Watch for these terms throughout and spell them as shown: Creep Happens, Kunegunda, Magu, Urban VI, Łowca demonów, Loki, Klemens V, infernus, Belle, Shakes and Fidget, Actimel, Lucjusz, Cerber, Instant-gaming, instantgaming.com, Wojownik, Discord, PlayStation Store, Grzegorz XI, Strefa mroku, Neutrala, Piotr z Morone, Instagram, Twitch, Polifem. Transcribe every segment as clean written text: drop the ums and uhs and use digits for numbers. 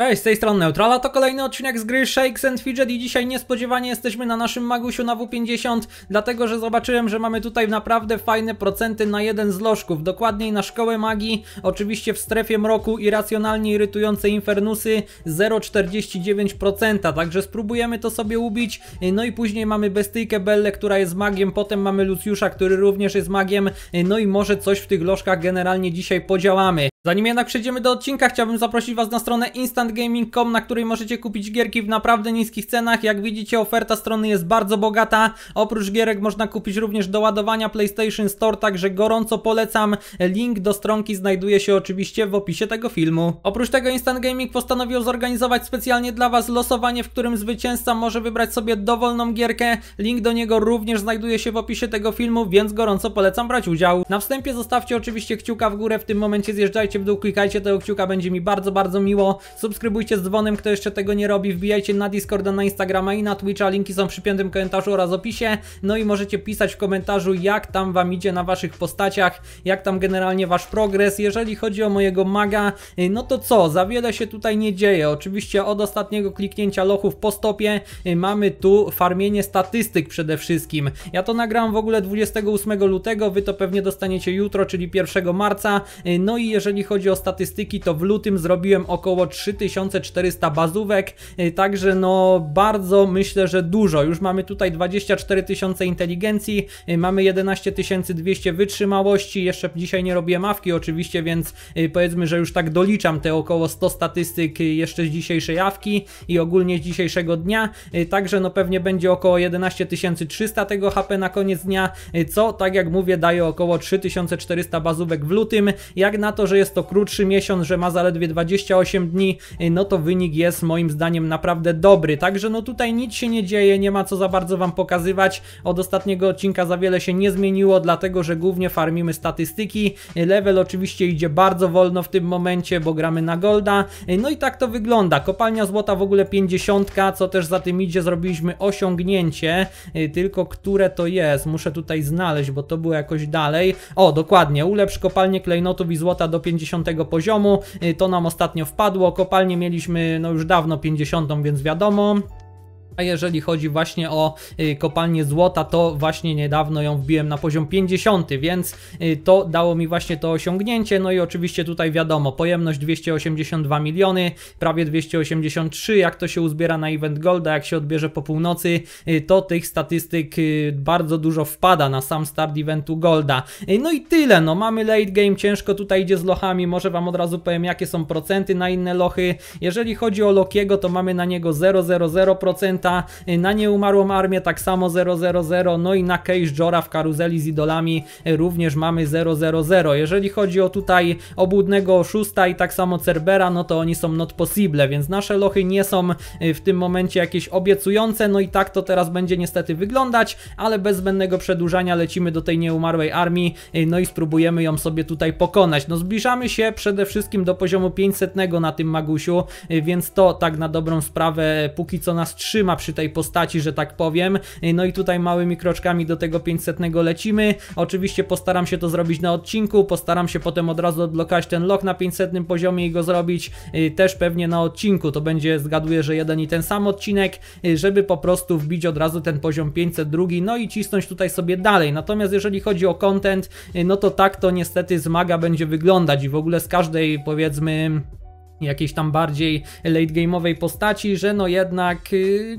Cześć, z tej strony Neutrala, to kolejny odcinek z gry Shakes and Fidget i dzisiaj niespodziewanie jesteśmy na naszym Magusiu na W50, dlatego że zobaczyłem, że mamy tutaj naprawdę fajne procenty na jeden z lożków, dokładniej na szkołę magii, oczywiście w strefie mroku irracjonalnie irytujące infernusy 0,49%, także spróbujemy to sobie ubić, no i później mamy bestyjkę Belle, która jest magiem, potem mamy Lucjusza, który również jest magiem, no i może coś w tych lożkach generalnie dzisiaj podziałamy. Zanim jednak przejdziemy do odcinka, chciałbym zaprosić Was na stronę instantgaming.com, na której możecie kupić gierki w naprawdę niskich cenach. Jak widzicie, oferta strony jest bardzo bogata. Oprócz gierek można kupić również doładowania PlayStation Store, także gorąco polecam. Link do stronki znajduje się oczywiście w opisie tego filmu. Oprócz tego Instant Gaming postanowił zorganizować specjalnie dla Was losowanie, w którym zwycięzca może wybrać sobie dowolną gierkę. Link do niego również znajduje się w opisie tego filmu, więc gorąco polecam brać udział. Na wstępie zostawcie oczywiście kciuka w górę, w tym momencie zjeżdżajcie w dół, klikajcie tego kciuka, będzie mi bardzo, bardzo miło. Subskrybujcie z dzwonem, kto jeszcze tego nie robi, wbijajcie na Discorda, na Instagrama i na Twitcha, linki są przy piętym komentarzu oraz opisie, no i możecie pisać w komentarzu, jak tam Wam idzie na Waszych postaciach, jak tam generalnie Wasz progres. Jeżeli chodzi o mojego maga, no to co, za wiele się tutaj nie dzieje, oczywiście od ostatniego kliknięcia lochów po stopie mamy tu farmienie statystyk przede wszystkim. Ja to nagrałem w ogóle 28 lutego, Wy to pewnie dostaniecie jutro, czyli 1 marca, no i jeżeli chodzi o statystyki, to w lutym zrobiłem około 3400 bazówek, także no bardzo myślę, że dużo. Już mamy tutaj 24 tysiące inteligencji, mamy 11 200 wytrzymałości, jeszcze dzisiaj nie robię awki oczywiście, więc powiedzmy, że już tak doliczam te około 100 statystyk jeszcze z dzisiejszej awki i ogólnie z dzisiejszego dnia, także no pewnie będzie około 11 300 tego HP na koniec dnia, co tak jak mówię daje około 3400 bazówek w lutym. Jak na to, że jest to krótszy miesiąc, że ma zaledwie 28 dni, no to wynik jest moim zdaniem naprawdę dobry, także no tutaj nic się nie dzieje, nie ma co za bardzo Wam pokazywać, od ostatniego odcinka za wiele się nie zmieniło, dlatego że głównie farmimy statystyki, level oczywiście idzie bardzo wolno w tym momencie, bo gramy na golda, no i tak to wygląda. Kopalnia złota w ogóle 50, co też za tym idzie, zrobiliśmy osiągnięcie, tylko które to jest, muszę tutaj znaleźć, bo to było jakoś dalej, o dokładnie, ulepsz kopalnię klejnotów i złota do 50 poziomu, to nam ostatnio wpadło, kopalnię mieliśmy no już dawno 50, więc wiadomo. A jeżeli chodzi właśnie o kopalnię złota, to właśnie niedawno ją wbiłem na poziom 50, więc to dało mi właśnie to osiągnięcie. No i oczywiście tutaj wiadomo, pojemność 282 miliony, prawie 283, jak to się uzbiera na event golda, jak się odbierze po północy, to tych statystyk bardzo dużo wpada na sam start eventu golda. No i tyle, no mamy late game, ciężko tutaj idzie z lochami, może Wam od razu powiem, jakie są procenty na inne lochy. Jeżeli chodzi o Lokiego, to mamy na niego 0,00%. Na nieumarłą armię tak samo 0,00, no i na Case Jora w karuzeli z idolami również mamy 0,00. Jeżeli chodzi o tutaj obłudnego oszusta i tak samo Cerbera, no to oni są not possible, więc nasze lochy nie są w tym momencie jakieś obiecujące, no i tak to teraz będzie niestety wyglądać, ale bez zbędnego przedłużania lecimy do tej nieumarłej armii, no i spróbujemy ją sobie tutaj pokonać. No zbliżamy się przede wszystkim do poziomu 500 na tym Magusiu, więc to tak na dobrą sprawę póki co nas trzyma przy tej postaci, że tak powiem. No i tutaj małymi kroczkami do tego 500 lecimy. Oczywiście postaram się to zrobić na odcinku, postaram się potem od razu odblokować ten lock na 500 poziomie i go zrobić też pewnie na odcinku. To będzie, zgaduję, że jeden i ten sam odcinek, żeby po prostu wbić od razu ten poziom 502, no i cisnąć tutaj sobie dalej. Natomiast jeżeli chodzi o content, no to tak to niestety z maga będzie wyglądać i w ogóle z każdej, powiedzmy, jakiejś tam bardziej late game'owej postaci, że no jednak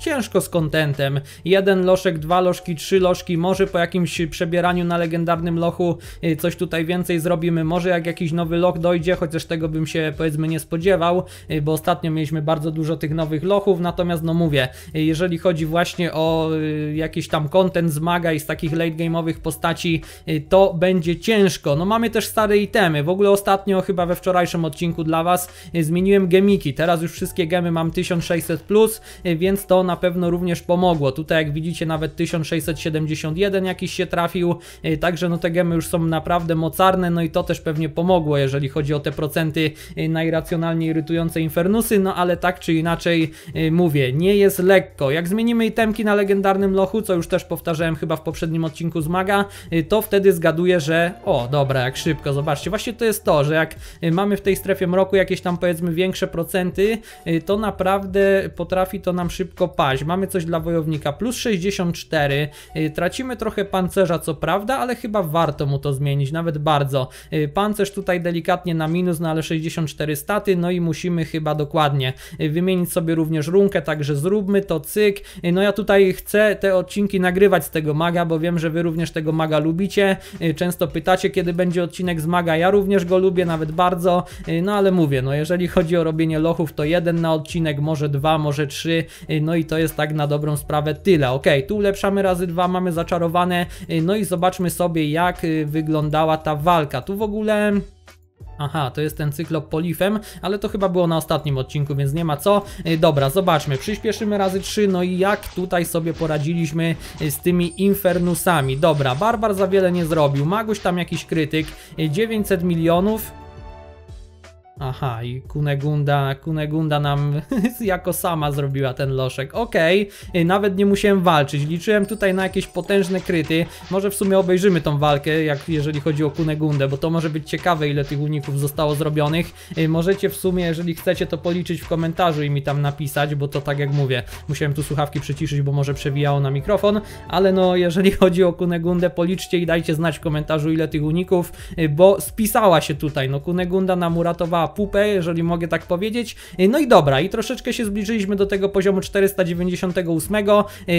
ciężko z kontentem. Jeden loszek, dwa loszki, trzy loszki, może po jakimś przebieraniu na legendarnym lochu coś tutaj więcej zrobimy, może jak jakiś nowy loch dojdzie, chociaż tego bym się powiedzmy nie spodziewał, bo ostatnio mieliśmy bardzo dużo tych nowych lochów, natomiast no mówię, jeżeli chodzi właśnie o jakiś tam content z maga i z takich late game'owych postaci, to będzie ciężko. No mamy też stare itemy, w ogóle ostatnio chyba we wczorajszym odcinku dla Was zmieniłem gemiki, teraz już wszystkie gemy mam 1600+, więc to na pewno również pomogło. Tutaj jak widzicie nawet 1671 jakiś się trafił, także no te gemy już są naprawdę mocarne, no i to też pewnie pomogło, jeżeli chodzi o te procenty najracjonalnie irytujące infernusy, no ale tak czy inaczej mówię, nie jest lekko. Jak zmienimy itemki na legendarnym lochu, co już też powtarzałem chyba w poprzednim odcinku z maga, to wtedy zgaduję, że o dobra, jak szybko, zobaczcie, właśnie to jest to, że jak mamy w tej strefie mroku jakieś tam powiedzmy powiedzmy większe procenty, to naprawdę potrafi to nam szybko paść. Mamy coś dla wojownika, plus 64, tracimy trochę pancerza co prawda, ale chyba warto mu to zmienić, nawet bardzo. Pancerz tutaj delikatnie na minus, no ale 64 staty, no i musimy chyba dokładnie wymienić sobie również runkę, także zróbmy to, cyk. No ja tutaj chcę te odcinki nagrywać z tego maga, bo wiem, że wy również tego maga lubicie, często pytacie, kiedy będzie odcinek z maga, ja również go lubię, nawet bardzo, no ale mówię, no jeżeli chodzi o robienie lochów, to jeden na odcinek, może dwa, może trzy, no i to jest tak na dobrą sprawę tyle. Ok, tu ulepszamy razy dwa, mamy zaczarowane, no i zobaczmy sobie, jak wyglądała ta walka. Tu w ogóle... Aha, to jest ten cyklop polifem, ale to chyba było na ostatnim odcinku, więc nie ma co. Dobra, zobaczmy, przyspieszymy razy 3, no i jak tutaj sobie poradziliśmy z tymi infernusami. Dobra, Barbar za wiele nie zrobił, Maguś tam jakiś krytyk, 900 milionów. Aha, i Kunegunda nam jako sama zrobiła ten loszek. Okej, nawet nie musiałem walczyć, liczyłem tutaj na jakieś potężne kryty. Może w sumie obejrzymy tą walkę, jeżeli chodzi o Kunegundę, bo to może być ciekawe, ile tych uników zostało zrobionych. Możecie w sumie, jeżeli chcecie, to policzyć w komentarzu i mi tam napisać, bo to tak jak mówię, musiałem tu słuchawki przyciszyć, bo może przewijało na mikrofon, ale no jeżeli chodzi o Kunegundę, policzcie i dajcie znać w komentarzu, ile tych uników, bo spisała się tutaj, no Kunegunda nam uratowała pupę, jeżeli mogę tak powiedzieć. No i dobra, i troszeczkę się zbliżyliśmy do tego poziomu 498,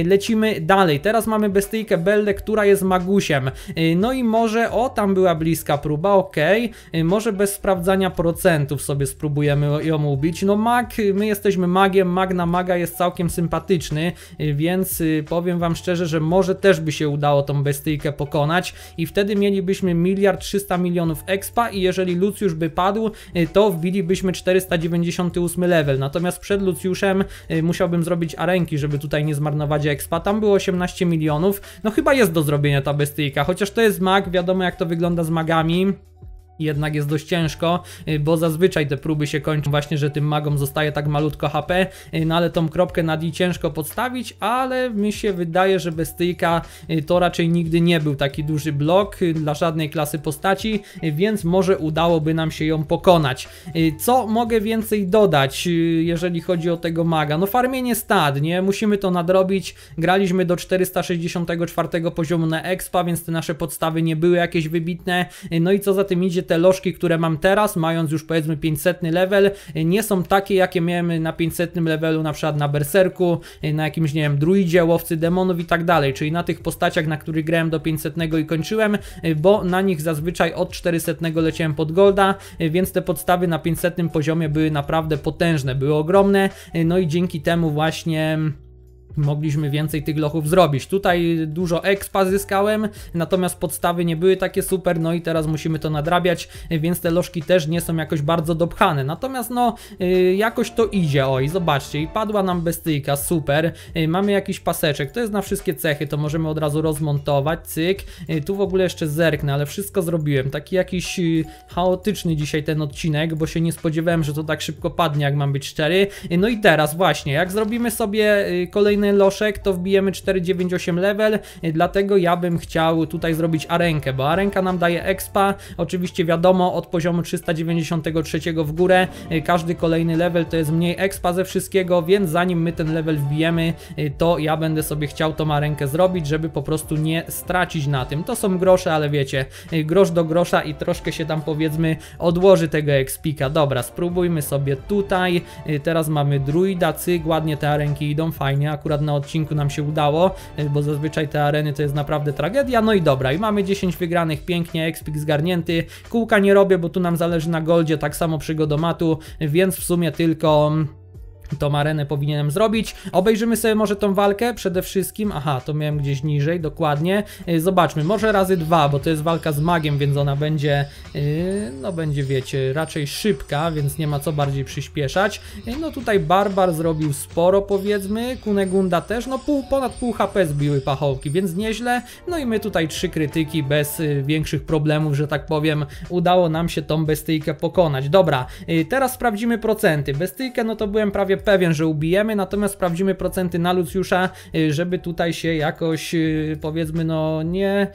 lecimy dalej. Teraz mamy bestyjkę Belle, która jest magusiem, no i może, o tam była bliska próba, okej, może bez sprawdzania procentów sobie spróbujemy ją ubić. No mag, my jesteśmy magiem, mag na maga jest całkiem sympatyczny, więc powiem wam szczerze, że może też by się udało tą bestyjkę pokonać i wtedy mielibyśmy 1 300 000 000 expa i jeżeli Lucjusz by padł, to wbilibyśmy 498 level, natomiast przed Lucjuszem musiałbym zrobić arenki, żeby tutaj nie zmarnować expa, tam było 18 milionów, no chyba jest do zrobienia ta bestyjka, chociaż to jest mag, wiadomo jak to wygląda z magami. Jednak jest dość ciężko, bo zazwyczaj te próby się kończą właśnie, że tym magom zostaje tak malutko HP, no ale tą kropkę nad i ciężko podstawić, ale mi się wydaje, że bestyjka to raczej nigdy nie był taki duży blok dla żadnej klasy postaci, więc może udałoby nam się ją pokonać. Co mogę więcej dodać, jeżeli chodzi o tego maga? No farmienie stad, nie? Musimy to nadrobić, graliśmy do 464 poziomu na expa, więc te nasze podstawy nie były jakieś wybitne, no i co za tym idzie, te lożki, które mam teraz, mając już powiedzmy 500 level, nie są takie, jakie miałem na 500 levelu, na przykład na berserku, na jakimś, nie wiem, druidzie, łowcy demonów i tak dalej, czyli na tych postaciach, na których grałem do 500 i kończyłem, bo na nich zazwyczaj od 400 leciałem pod golda, więc te podstawy na 500 poziomie były naprawdę potężne, były ogromne, no i dzięki temu właśnie... mogliśmy więcej tych lochów zrobić. Tutaj dużo expa zyskałem, natomiast podstawy nie były takie super, no i teraz musimy to nadrabiać, więc te lożki też nie są jakoś bardzo dopchane. Natomiast no, jakoś to idzie, oj, zobaczcie, i padła nam bestyjka, super. Mamy jakiś paseczek, to jest na wszystkie cechy, to możemy od razu rozmontować, cyk. Tu w ogóle jeszcze zerknę, ale wszystko zrobiłem. Taki jakiś chaotyczny dzisiaj ten odcinek, bo się nie spodziewałem, że to tak szybko padnie, jak mam być szczery. No i teraz właśnie, jak zrobimy sobie kolejny loszek, to wbijemy 498 level, dlatego ja bym chciał tutaj zrobić arenkę, bo arenka nam daje expa, oczywiście wiadomo, od poziomu 393 w górę każdy kolejny level to jest mniej expa ze wszystkiego, więc zanim my ten level wbijemy, to ja będę sobie chciał tą arenkę zrobić, żeby po prostu nie stracić na tym. To są grosze, ale wiecie, grosz do grosza i troszkę się tam powiedzmy odłoży tego expika. Dobra, spróbujmy sobie tutaj, teraz mamy druida, cyk, ładnie te arenki idą, fajnie, akurat na odcinku nam się udało, bo zazwyczaj te areny to jest naprawdę tragedia. No i dobra, i mamy 10 wygranych, pięknie, expik zgarnięty, kółka nie robię, bo tu nam zależy na goldzie, tak samo przygodomatu, więc w sumie tylko... tą arenę powinienem zrobić. Obejrzymy sobie może tą walkę przede wszystkim. Aha, to miałem gdzieś niżej, dokładnie. Zobaczmy, może razy dwa, bo to jest walka z magiem, więc ona będzie no będzie, wiecie, raczej szybka, więc nie ma co bardziej przyspieszać. No tutaj Barbar zrobił sporo, powiedzmy, Kunegunda też, no ponad pół HP zbiły pachołki, więc nieźle. No i my tutaj 3 krytyki bez większych problemów, że tak powiem, udało nam się tą bestyjkę pokonać. Dobra, teraz sprawdzimy procenty. Bestyjkę, no to byłem prawie pewien, że ubijemy, natomiast sprawdzimy procenty na Lucjusza, żeby tutaj się jakoś, powiedzmy, no nie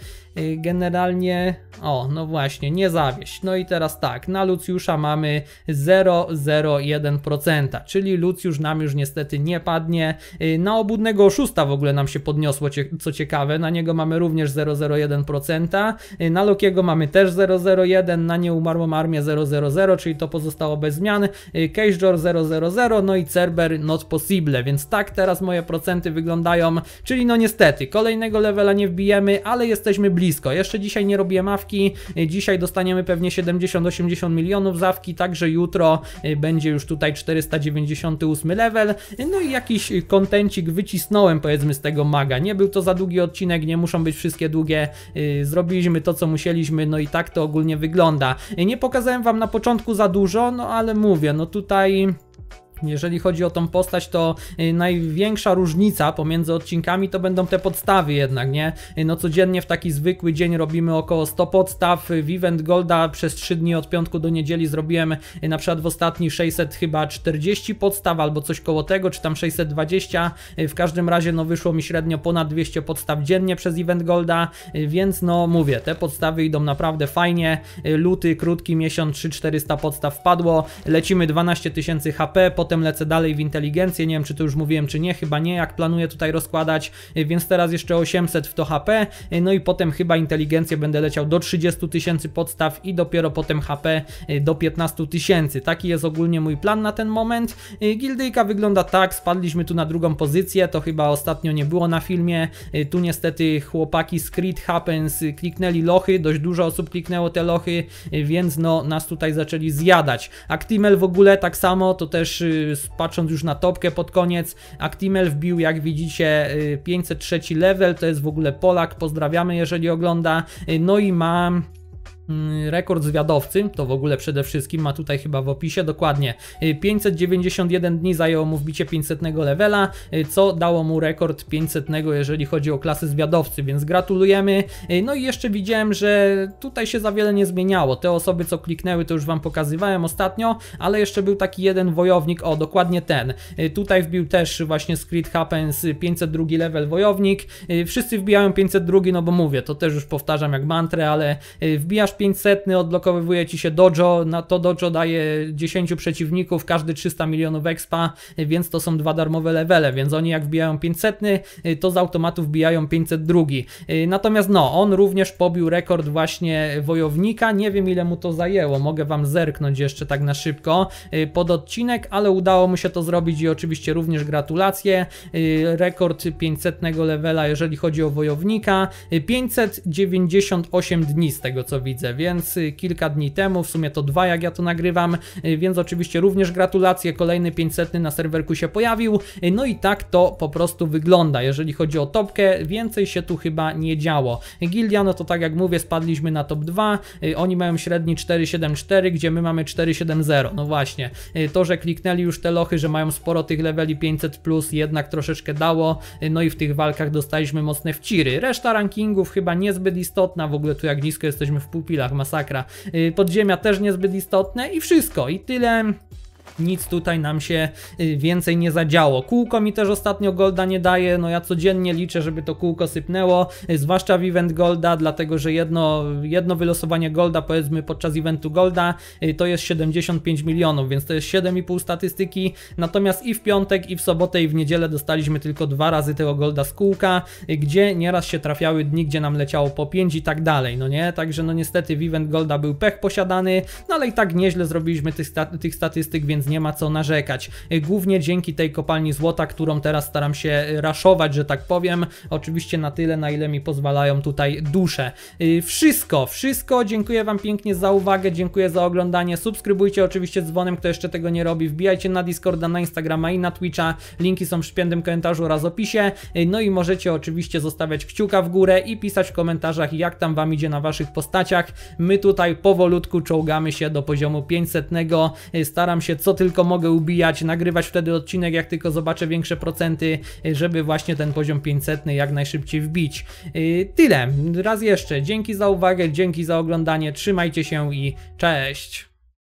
generalnie, o no właśnie, nie zawieść. No i teraz tak, na Lucjusza mamy 0,01%, czyli Lucjusz nam już niestety nie padnie. Na obłudnego oszusta w ogóle nam się podniosło, co ciekawe, na niego mamy również 0,01%, na Lokiego mamy też 0,01%, na nieumarłą armię 0,00%, czyli to pozostało bez zmian, Cagejaw 0,00%, no i Cerber not possible, więc tak teraz moje procenty wyglądają, czyli no niestety, kolejnego levela nie wbijemy, ale jesteśmy blisko. Jeszcze dzisiaj nie robię awki, dzisiaj dostaniemy pewnie 70-80 milionów z awki, także jutro będzie już tutaj 498 level, no i jakiś kontencik wycisnąłem powiedzmy z tego maga, nie był to za długi odcinek, nie muszą być wszystkie długie, zrobiliśmy to co musieliśmy, no i tak to ogólnie wygląda. Nie pokazałem wam na początku za dużo, no ale mówię, no tutaj... Jeżeli chodzi o tą postać, to największa różnica pomiędzy odcinkami to będą te podstawy jednak, nie? No codziennie w taki zwykły dzień robimy około 100 podstaw. W Event Golda przez 3 dni od piątku do niedzieli zrobiłem na przykład w ostatni 640 podstaw albo coś koło tego, czy tam 620. W każdym razie no wyszło mi średnio ponad 200 podstaw dziennie przez Event Golda, więc no mówię, te podstawy idą naprawdę fajnie. Luty, krótki miesiąc, 3-400 podstaw wpadło, lecimy 12 tysięcy HP, potem lecę dalej w inteligencję, nie wiem czy to już mówiłem czy nie, chyba nie, jak planuję tutaj rozkładać, więc teraz jeszcze 800 w to HP, no i potem chyba inteligencję będę leciał do 30 tysięcy podstaw i dopiero potem HP do 15 tysięcy. Taki jest ogólnie mój plan na ten moment. Gildyjka wygląda tak, spadliśmy tu na drugą pozycję, to chyba ostatnio nie było na filmie, tu niestety chłopaki z Creep Happens kliknęli lochy, dość dużo osób kliknęło te lochy, więc no nas tutaj zaczęli zjadać. Actimel w ogóle tak samo, to też patrząc już na topkę pod koniec, Actimel wbił, jak widzicie, 503 level, to jest w ogóle Polak, pozdrawiamy jeżeli ogląda, no i mam... rekord zwiadowcy, to w ogóle przede wszystkim ma tutaj chyba w opisie, dokładnie 591 dni zajęło mu wbicie 500 levela, co dało mu rekord 500 jeżeli chodzi o klasy zwiadowcy, więc gratulujemy. No i jeszcze widziałem, że tutaj się za wiele nie zmieniało, te osoby co kliknęły to już wam pokazywałem ostatnio, ale jeszcze był taki jeden wojownik, o dokładnie ten, tutaj wbił też właśnie Creep Happens 502 level wojownik, wszyscy wbijają 502, no bo mówię, to też już powtarzam jak mantrę, ale wbijasz 500, odblokowuje ci się dojo, na to dojo daje 10 przeciwników, każdy 300 milionów expa, więc to są dwa darmowe levele, więc oni jak wbijają 500, to z automatu wbijają 502. Natomiast no, on również pobił rekord właśnie wojownika, nie wiem ile mu to zajęło, mogę wam zerknąć jeszcze tak na szybko pod odcinek, ale udało mu się to zrobić i oczywiście również gratulacje, rekord 500 levela jeżeli chodzi o wojownika, 598 dni z tego co widzę, więc kilka dni temu, w sumie to 2 jak ja to nagrywam, więc oczywiście również gratulacje, kolejny 500 na serwerku się pojawił, no i tak to po prostu wygląda, jeżeli chodzi o topkę, więcej się tu chyba nie działo. Gildia, no to tak jak mówię, spadliśmy na top 2, oni mają średni 474, gdzie my mamy 470, no właśnie, to, że kliknęli już te lochy, że mają sporo tych leveli 500+, jednak troszeczkę dało, no i w tych walkach dostaliśmy mocne wciry, reszta rankingów chyba niezbyt istotna, w ogóle tu jak nisko jesteśmy w pupilach, masakra. Podziemia też niezbyt istotne i wszystko, i tyle. Nic tutaj nam się więcej nie zadziało. Kółko mi też ostatnio golda nie daje, no ja codziennie liczę, żeby to kółko sypnęło, zwłaszcza w event golda, dlatego że jedno wylosowanie golda powiedzmy podczas eventu golda to jest 75 milionów, więc to jest 7,5 statystyki, natomiast i w piątek, i w sobotę, i w niedzielę dostaliśmy tylko 2 razy tego golda z kółka, gdzie nieraz się trafiały dni, gdzie nam leciało po 5 i tak dalej, no nie? Także no niestety w event golda był pech posiadany, no ale i tak nieźle zrobiliśmy tych statystyk, więc nie ma co narzekać. Głównie dzięki tej kopalni złota, którą teraz staram się raszować, że tak powiem. Oczywiście na tyle, na ile mi pozwalają tutaj dusze. Wszystko. Dziękuję wam pięknie za uwagę, dziękuję za oglądanie. Subskrybujcie oczywiście dzwonem, kto jeszcze tego nie robi. Wbijajcie na Discorda, na Instagrama i na Twitcha. Linki są w przypiętym komentarzu oraz opisie. No i możecie oczywiście zostawiać kciuka w górę i pisać w komentarzach, jak tam wam idzie na waszych postaciach. My tutaj powolutku czołgamy się do poziomu 500. Staram się co tylko mogę ubijać, nagrywać wtedy odcinek, jak tylko zobaczę większe procenty, żeby właśnie ten poziom 500 jak najszybciej wbić. Tyle, raz jeszcze, dzięki za uwagę, dzięki za oglądanie, trzymajcie się i cześć!